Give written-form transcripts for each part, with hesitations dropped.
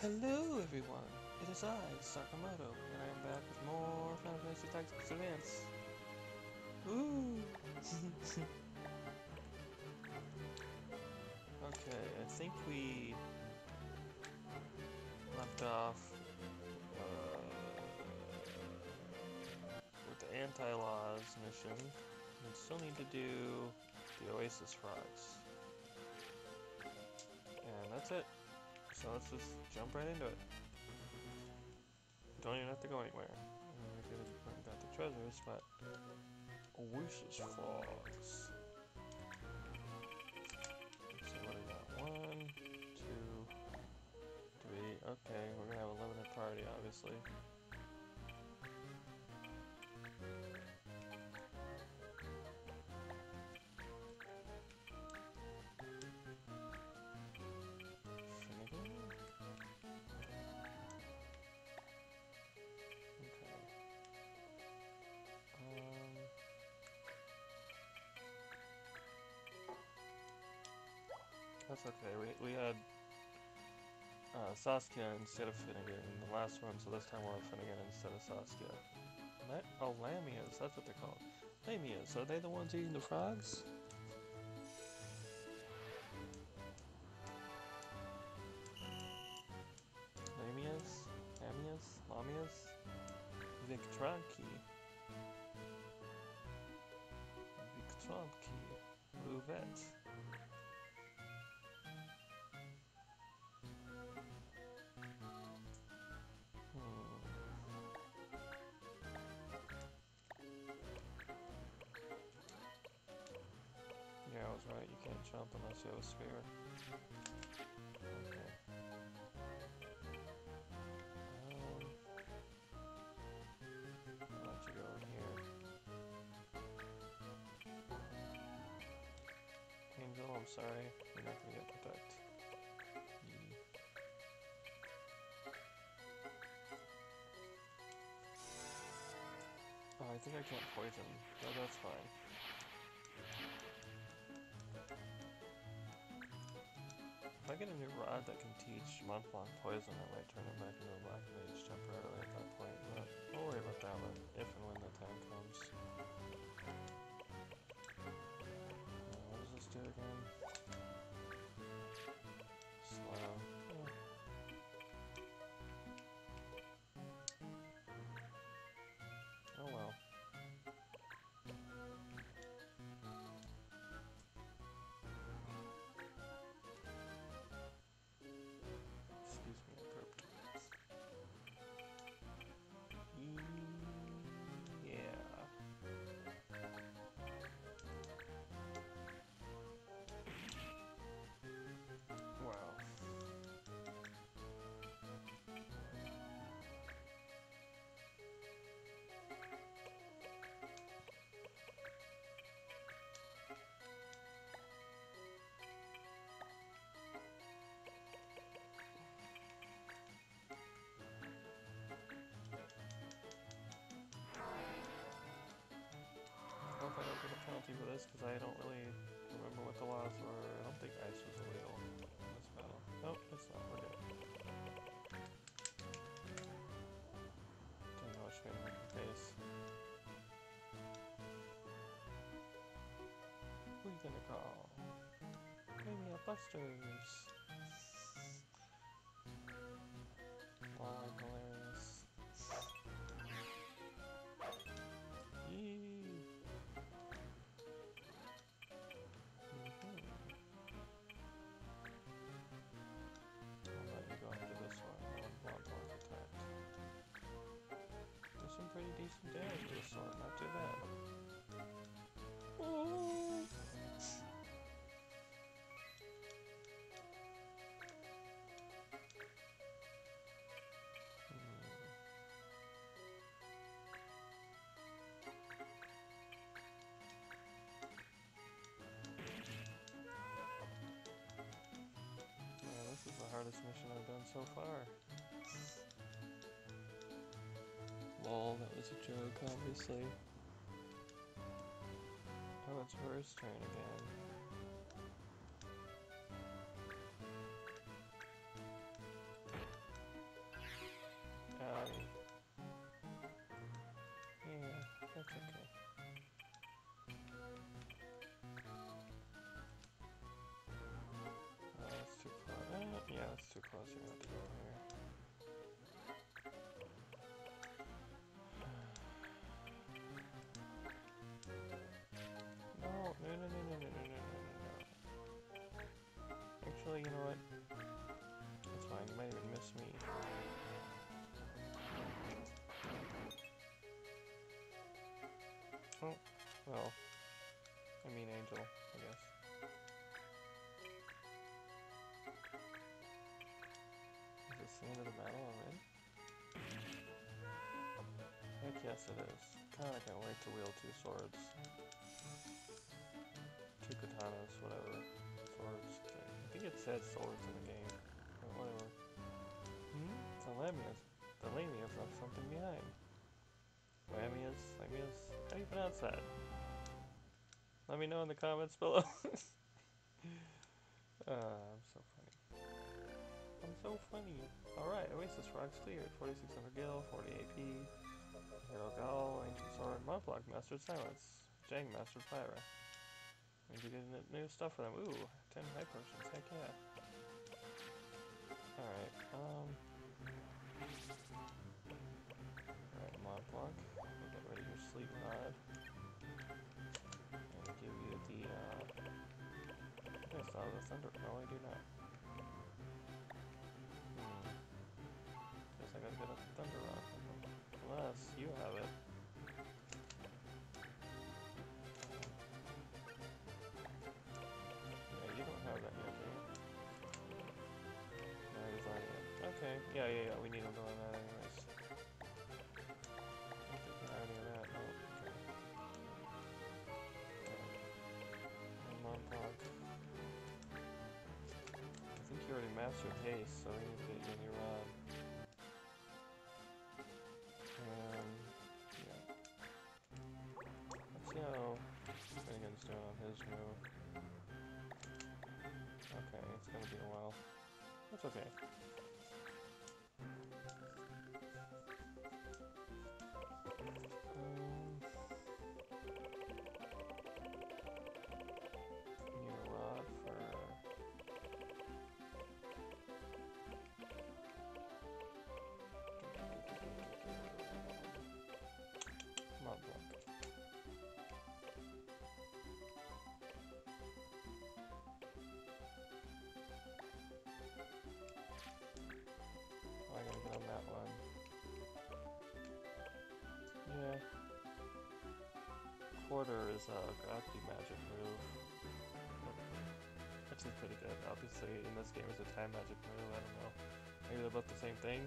Hello everyone, it is I, Sakamoto, and I am back with more Final Fantasy Tactics Advance. Ooh! Okay, I think we left off with the Anti-Laws mission. We still need to do the Oasis Frogs. And that's it. So let's just jump right into it. Don't even have to go anywhere. I could have learned about the treasures, but Oasis Frogs. So what do we got? 1, 2, 3. Okay, we're gonna have a limited party, obviously. That's okay, we had Saskia instead of Finnegan in the last one, so this time we'll have Finnegan instead of Saskia. Oh, Lamias, that's what they're called. Lamias, are they the ones eating the frogs? Lamias? Lamias? Lamias? Victronki. Victronki. Louvette. Yeah, I was right, you can't jump unless you have a spear. Okay. I'll let you go in here. Angel, I'm sorry, you're not gonna get protected. Oh, I think I can't poison. No, that's fine. If I get a new rod that can teach Monblock poison, I might turn him back into a black mage temporarily at that point, but don't worry about that one, if and when the time comes. What does this do again? Slow. Oh well. I hope I don't get a penalty for this because I don't really remember what the laws were. I don't think ice was illegal in this battle. Nope, it's not. We're good. Don't know which way to make the face. Who are you gonna call? Maybe a Busters! Ball hilarious. Yee! Some pretty decent damage with this sword, not too bad. Ooh. Well, this is the hardest mission I've done so far. Lol, that was a joke, obviously. Oh, it's Ver's turn again. closer up over here. No. Actually, you know what? That's fine, you might even miss me. Oh, well. I mean Angel, I guess. Is this the end of the battle already? Heck yes it is. Kinda can't wait to wield two swords. Two katanas, whatever. Swords. I think it said swords in the game. But whatever. It's a Lamias. The Lamias left something behind. Lamias, how do you pronounce that? Let me know in the comments below. I'm so funny. Alright, Oasis Frogs cleared. 4600 gil, 40 AP, Hero Gaol, Ancient Sword, Monblock, Mastered Silence, Jang, Mastered Pyra. Maybe get new stuff for them. Ooh, 10 Hype Potions, heck yeah. Alright, Alright, Monblock, we'll get rid of your sleep pod. Give you the, yes, the Thunder. No, I do not. Guess I gotta get a Thunder Rod. Unless you have it. Yeah, you don't have that yet, do you? No, he's not yet. Okay, yeah, we need him doing that anyways. I don't think we have any of that. No. I think you already mastered haste, so you need to get your rod. Yeah. Let's see how Finnegan's doing on his move. Okay, it's gonna be a while. That's okay. Quarter is a gravity magic move. That's pretty good. Obviously, in this game, it's a time magic move. I don't know. Maybe they're both the same thing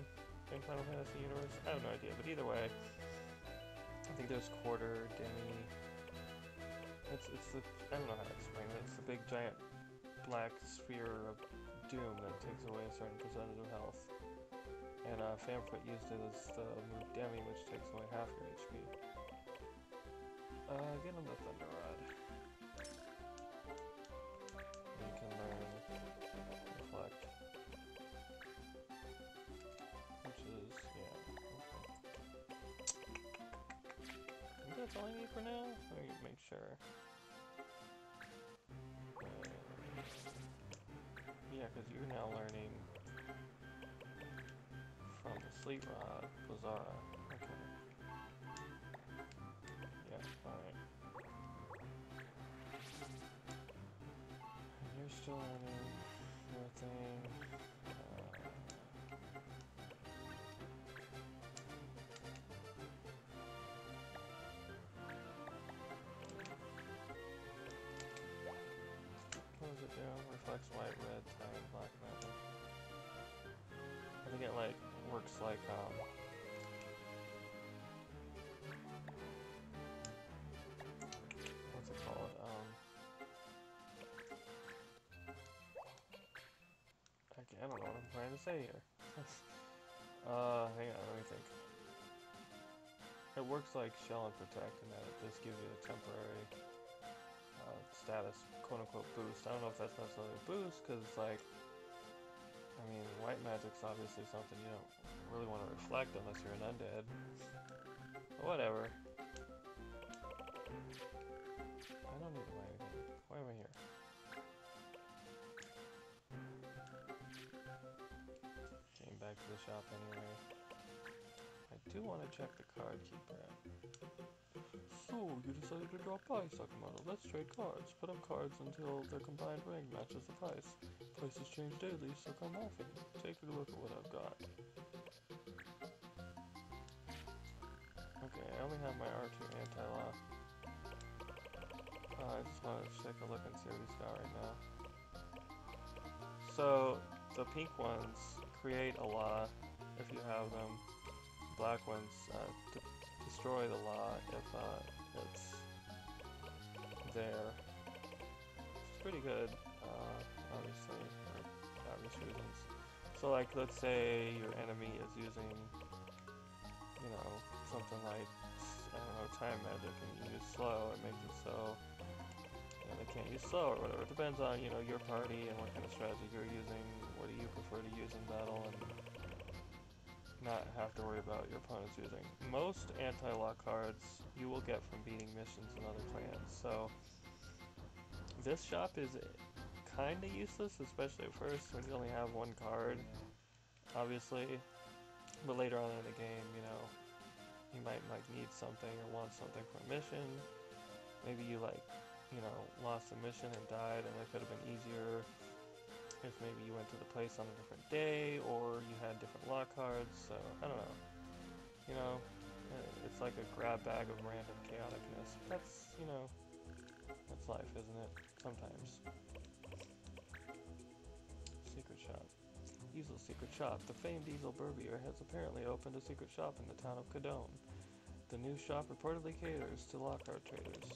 in Final Fantasy Universe? I have no idea, but either way, I think there's Quarter, Demi. It's the, I don't know how to explain it. It's the big giant black sphere of doom that takes away a certain percentage of health. And Famfoot used it as the move Demi, which takes away half your HP. Get him the Thunder Rod. You can learn Reflect. Which is, yeah. I think that's all I need for now. Let me make sure. Yeah, because you're now learning from the Sleep Rod, Pazara. Okay. Alright. You're still learning your thing. What does it do? Reflects white, red, time, black magic. I think it like works like I don't know what I'm trying to say here. Hang on, let me think. It works like Shell and Protect in that this gives you a temporary status, quote-unquote, boost. I don't know if that's necessarily a boost, because it's like, I mean, white magic's obviously something you don't really want to reflect unless you're an undead. But whatever. I don't need to buy anything. Why am I here? the shop anyway. I do want to check the card keeper out. So, you decided to drop by, Sakamoto. Let's trade cards. Put up cards until their combined ring matches the price. Prices change daily, so come often. Take a look at what I've got. Okay, I only have my R2 Anti-Law. I just want to take a look and see what he's got right now. So, the pink ones create a law if you have them. Black ones destroy the law if it's there. It's pretty good, obviously, for obvious reasons. So, like, let's say your enemy is using, you know, something like, I don't know, time magic, and you use slow, it makes it so, you know, they can't use slow or whatever. It depends on, you know, your party and what kind of strategy you're using, what do you prefer to use in battle, and not have to worry about your opponents using. Most anti-law cards you will get from beating missions and other clans, so this shop is kinda useless, especially at first when you only have one card, obviously, but later on in the game, you know, you might like need something or want something for a mission. Maybe you like, you know, lost a mission and died, and it could have been easier if maybe you went to the place on a different day, or you had different law cards, so I don't know. You know, it's like a grab bag of random chaoticness. That's, you know, that's life, isn't it? Sometimes. Secret shop. Diesel's secret shop. The famed Diesel Burbier has apparently opened a secret shop in the town of Cadone. The new shop reportedly caters to Lockhart traders.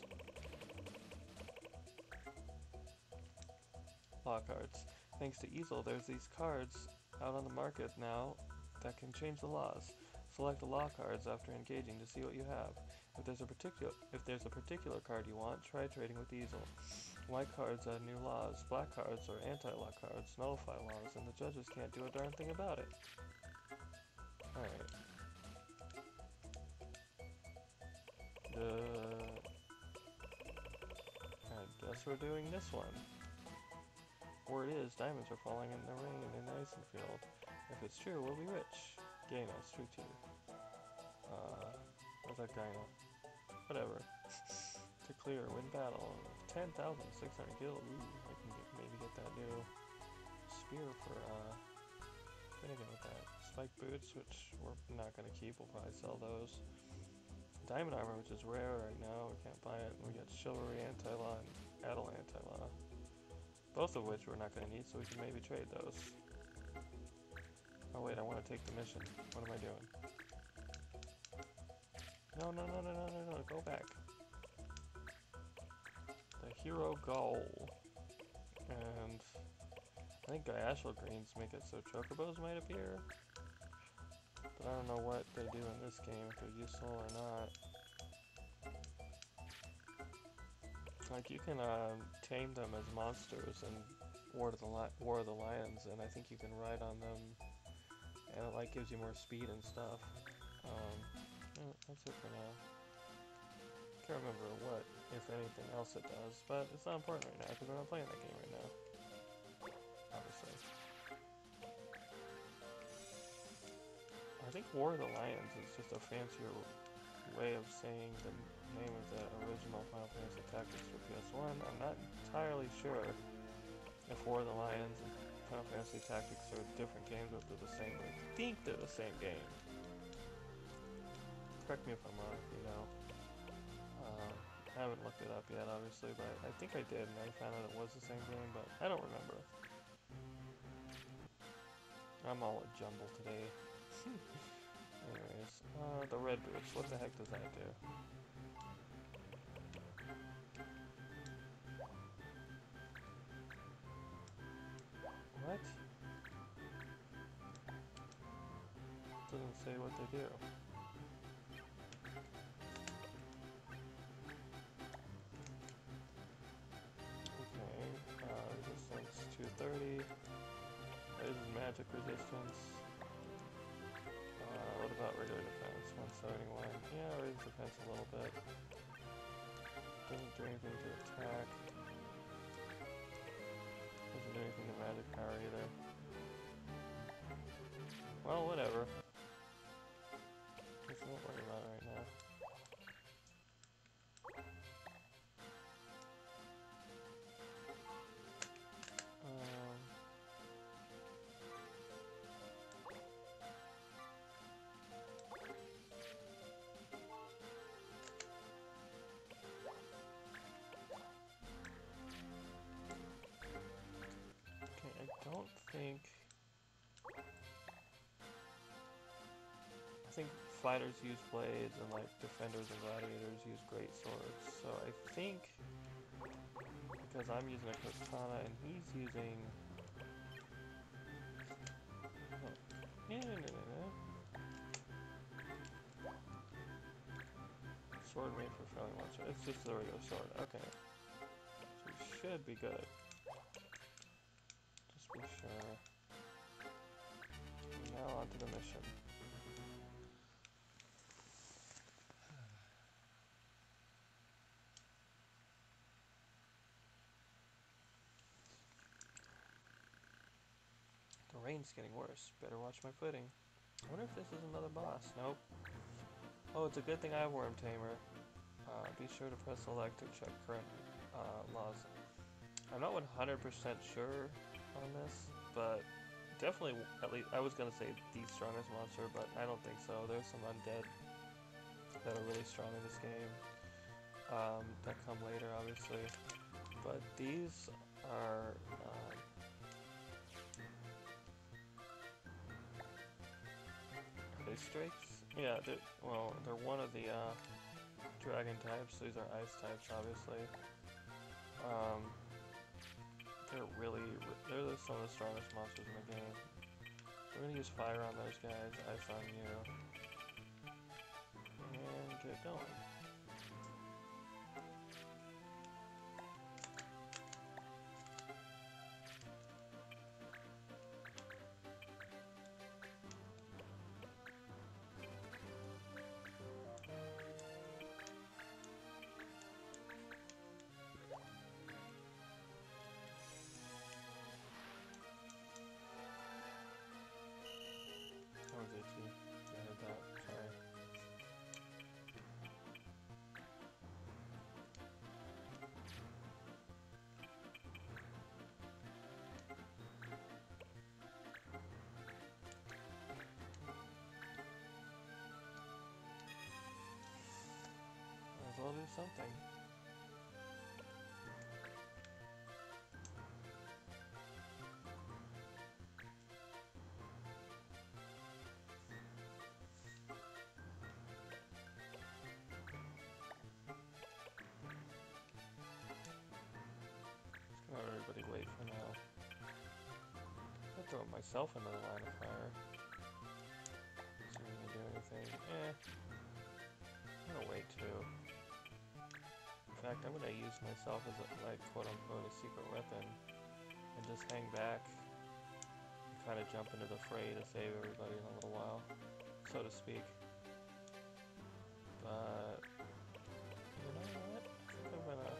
Lockharts. Thanks to Ezel, there's these cards out on the market now that can change the laws. Select the law cards after engaging to see what you have. If there's a particular card you want, try trading with Ezel. White cards add new laws. Black cards or anti-law cards nullify laws, and the judges can't do a darn thing about it. Alright. I guess we're doing this one. Word is, diamonds are falling in the rain in Isenfield. If it's true, we'll be rich. Gaina, street tier. What's that Gaina? Whatever. To clear, win battle. 10,600 guild. Ooh, I can maybe get that new spear for, Finnegan with that. Spike boots, which we're not gonna keep, we'll probably sell those. Diamond armor, which is rare right now, we can't buy it. We got chivalry, anti-law, and battle anti-law. Both of which we're not going to need, so we can maybe trade those. Oh wait, I want to take the mission. What am I doing? No, go back. The Hero Gaol. And I think guyashal greens make it so chocobos might appear. But I don't know what they do in this game, if they're useful or not. Like, you can tame them as monsters in War of the Lions, and I think you can ride on them, and it, like, gives you more speed and stuff. That's it for now. Can't remember what, if anything else it does, but it's not important right now, because we're not playing that game right now. Obviously. I think War of the Lions is just a fancier way of saying the name of the original Final Fantasy Tactics for PS1. I'm not entirely sure if War of the Lions and Final Fantasy Tactics are different games, but they're the same. I think they're the same game. Correct me if I'm wrong, you know. I haven't looked it up yet, obviously, but I think I did, and I found out it was the same game, but I don't remember. I'm all a jumble today. Anyways, the red boots, what the heck does that do? What? Doesn't say what they do. Okay, resistance 230. That is magic resistance. What about regular defense? 171. Yeah, raises defense a little bit. Doesn't do anything to attack. Doesn't do anything to magic power either. Well, think fighters use blades and like defenders and gladiators use great swords. So I think because I'm using a katana and he's using sword made for failing one sword. It's just the regular sword. Okay. So we should be good. Just be sure. Now onto the mission. The rain's getting worse. Better watch my footing. I wonder if this is another boss. Nope. Oh, it's a good thing I have Worm Tamer. Be sure to press select to check current laws. I'm not 100% sure on this, but definitely, at least, I was going to say the strongest monster, but I don't think so. There's some undead that are really strong in this game that come later, obviously. But these are... Ice Drakes? Yeah, they're, well, they're one of the dragon types. These are ice types, obviously. They're some of the strongest monsters in the game. We're gonna use fire on those guys, ice on you, and get going. I'll do something. Just gonna let everybody wait for now. I'll throw myself into the line of fire. It's not gonna do anything. Eh. I'm gonna wait too. In fact, I'm going to use myself as a, like, quote-unquote, a secret weapon, and just hang back, and kind of jump into the fray to save everybody in a little while, so to speak. But, you know what, I think I'm going to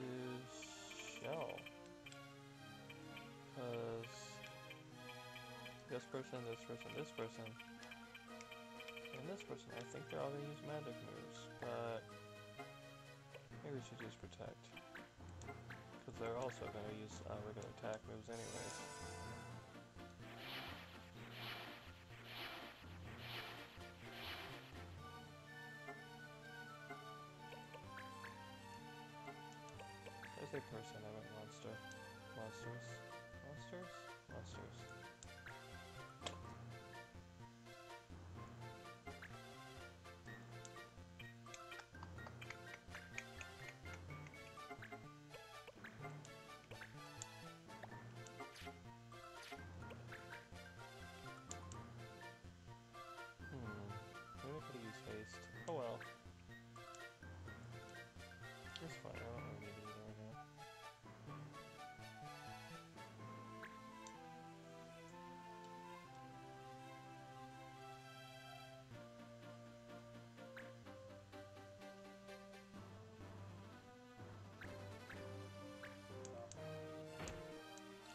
use Shell, because this person, and this person, I think they're all going to use magic moves, but... Maybe we should use Protect, because they're also going to use regular attack moves anyways. There's a person, I meant monster. Monsters. Oh well. That's fine, I don't really need to do that right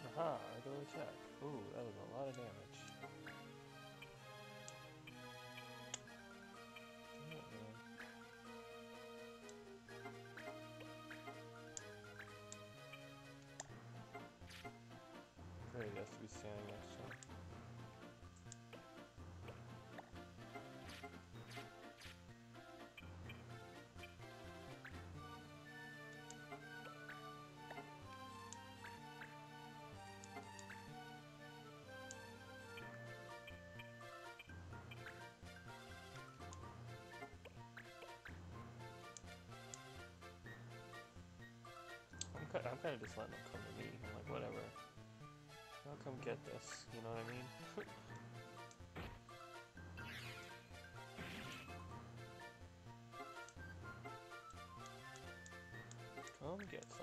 now. Aha, regular attack. Ooh, that was a lot of damage. kind of just letting them come to me. I'm like, whatever. I'll come get this, you know what I mean? Come get some.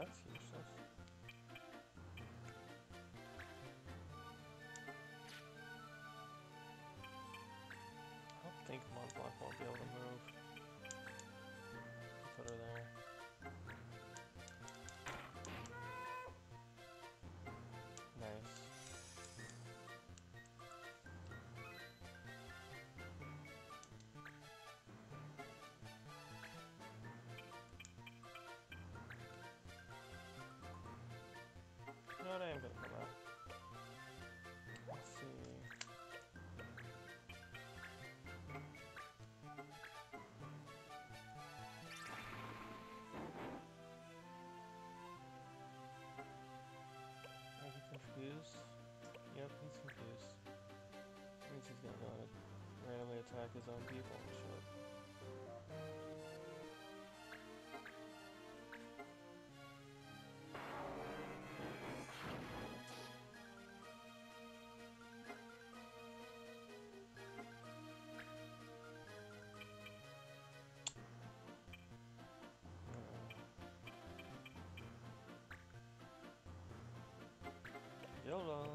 That's useless. I don't think Monblock won't be able to move. Put her there. Nice. No, I am gonna come out. Let's see. Are you confused? Yep, he's confused. That means he's gonna randomly attack his own people and shit. YOLO!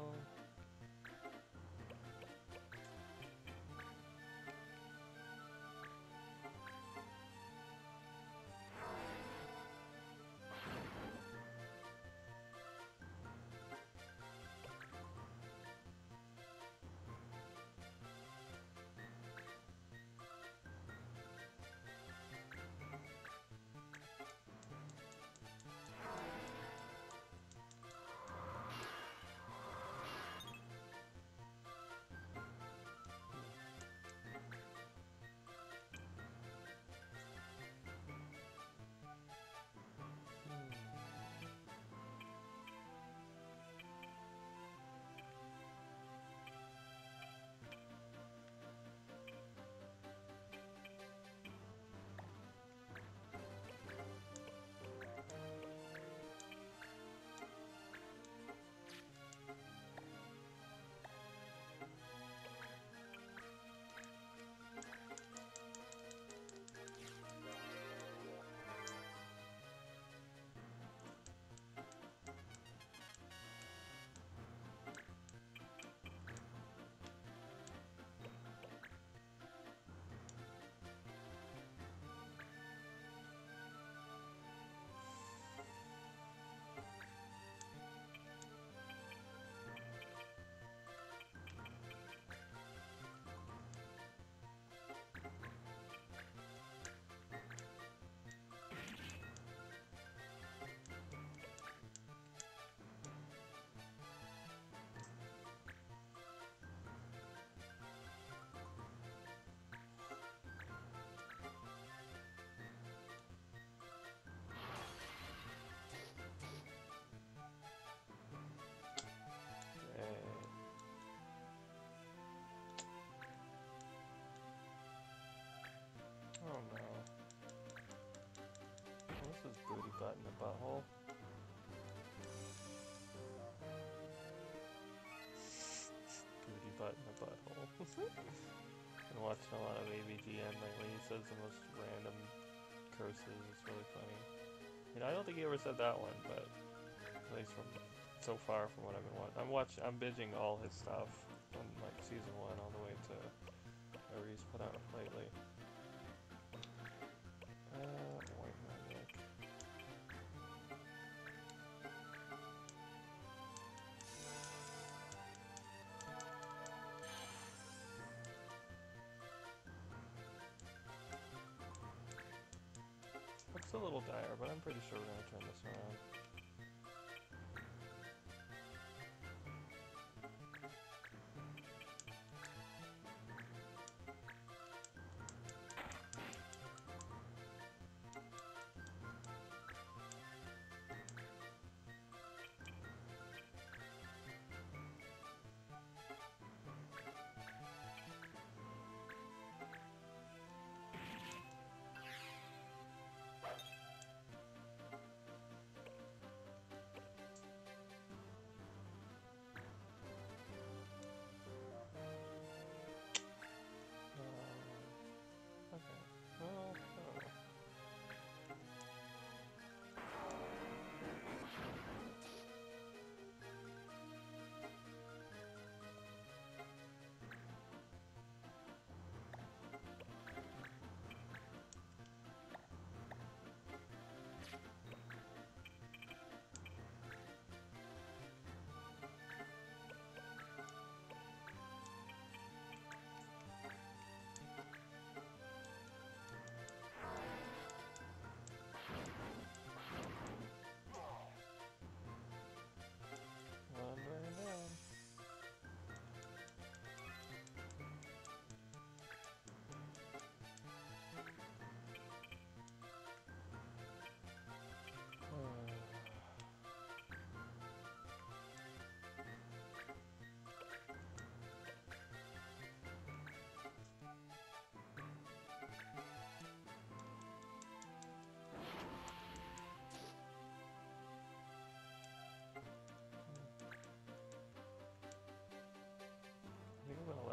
Butt in the butthole. Booty butt in the butthole. Been watching a lot of ABGN lately. He says the most random curses. It's really funny. You know, I don't think he ever said that one, but at least from so far from what I've been watching. I'm binging all his stuff from like season 1 all the way to whatever he's put out lately. little dire, but I'm pretty sure we're going to turn this around.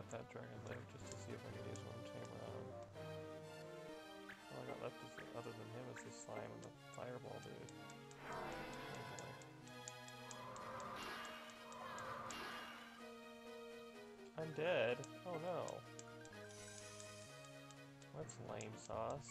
That dragon live just to see if I can use one tamer on him. All I got left is other than him is the slime and the fireball dude. Oh, I'm dead. Oh no. That's lame sauce.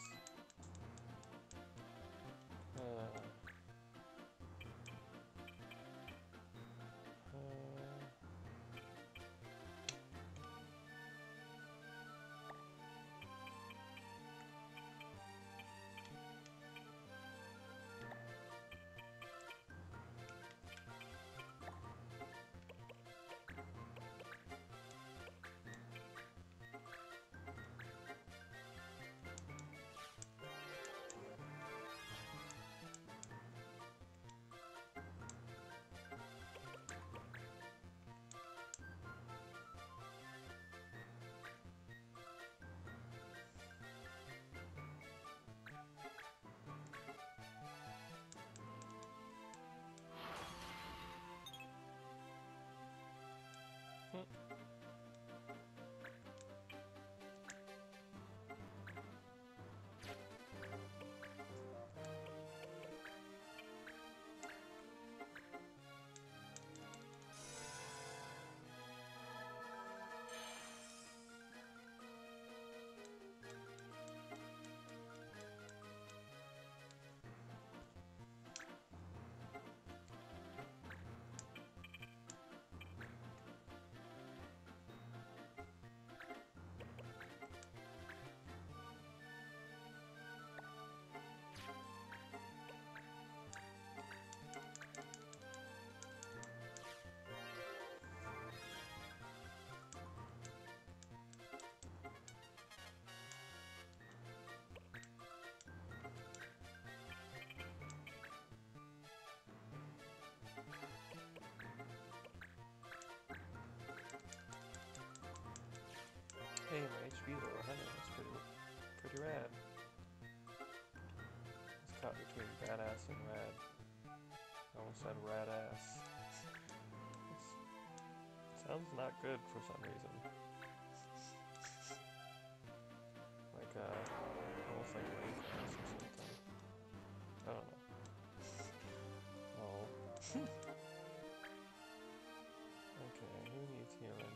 Hey, my HP's over 100, that's pretty rad. It's caught between badass and rad. I almost said rad ass. It sounds not good for some reason. Like, almost like rage ass or something. I don't know. Oh. Okay, who needs healing?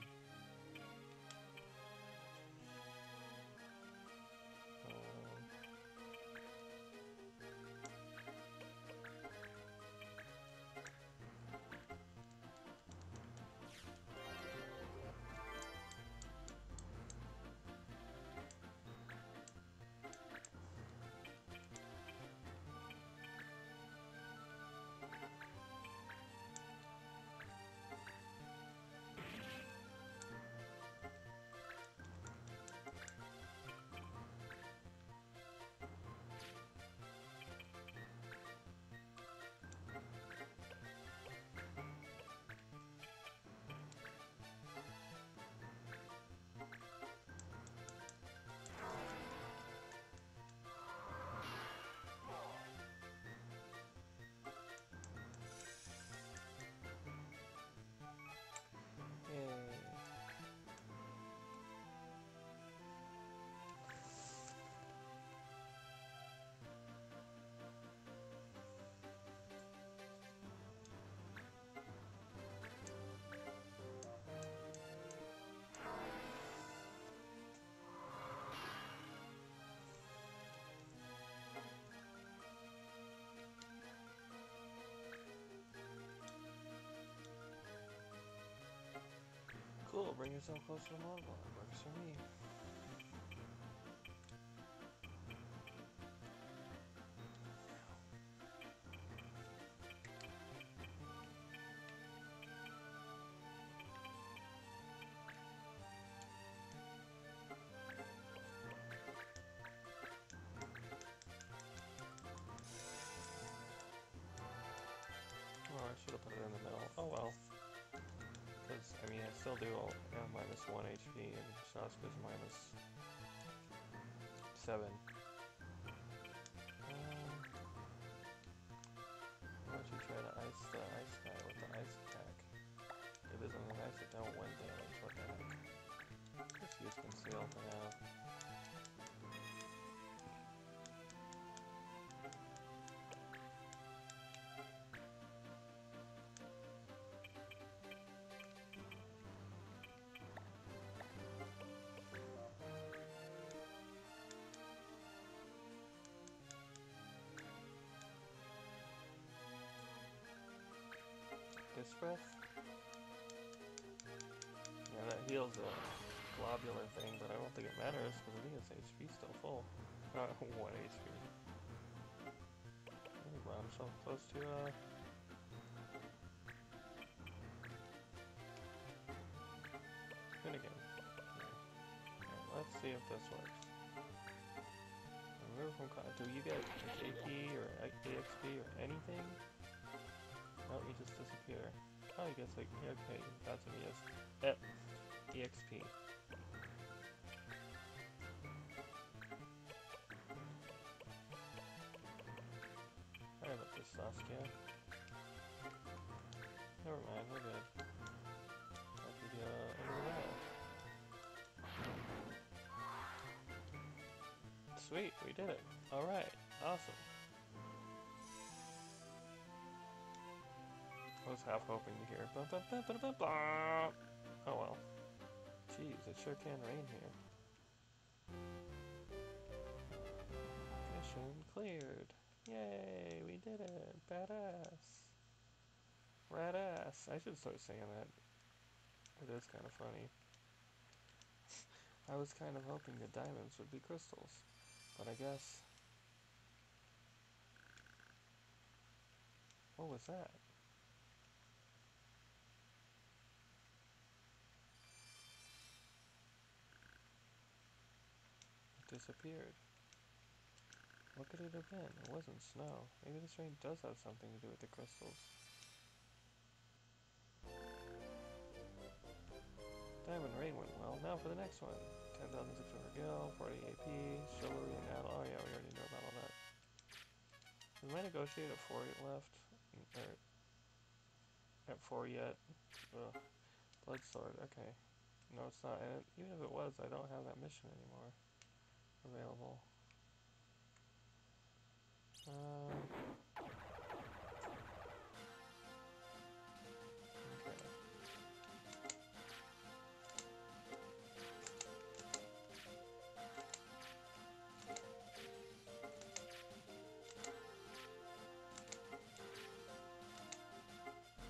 bring yourself close to the Monblock. Works for me. Still do all minus 1 HP and Saskia's minus 7. Why don't you try to ice the ice guy with the ice attack? It doesn't ice it down 1 damage, what the heck. Just use conceal for now. Breath. Yeah, that heals a globular thing, but I don't think it matters because I think his HP still full. 1 HP. He brought himself close to Finnegan. Right, let's see if this works. Remember from do you get AP or XP or anything? No, you just disappear. Oh, you guess like, yeah, okay, that's an EXP. Sorry about this, Saskia. Never mind, we're good. I could get over there. Sweet, we did it. Alright, awesome. I was half hoping to hear. Bah, bah, bah, bah, bah, bah. Oh well. Jeez, it sure can rain here. Mission cleared. Yay, we did it. Badass. Radass. I should start saying that. It is kind of funny. I was kind of hoping the diamonds would be crystals, but I guess. What was that? Disappeared. What could it have been? It wasn't snow. Maybe this rain does have something to do with the crystals. Diamond rain went well. Now for the next one. 10,600 gil, 40 AP, chivalry and battle. Oh yeah, we already know about all that. We might negotiate at 4 left. At 4 yet. Ugh. Blood sword. Okay. No, it's not. And even if it was, I don't have that mission anymore. Available. Okay.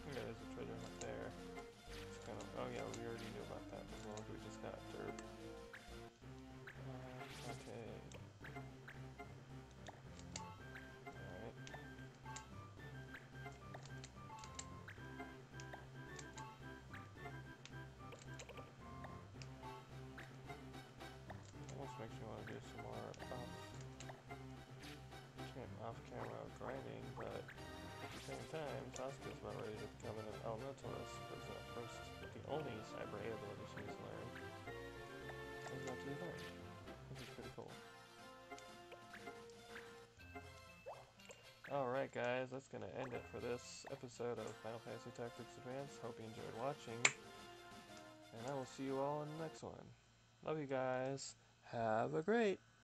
Yeah, there's a treasure up there. It's kind of, oh yeah, we already knew about that as well as we just got dirt. Off-camera grinding, but at the same time, Saskia's about ready to become an elementalist because the only cyber ability she's learned is not to be learned, which is pretty cool. Alright guys, that's going to end it for this episode of Final Fantasy Tactics Advance. Hope you enjoyed watching, and I will see you all in the next one. Love you guys, have a great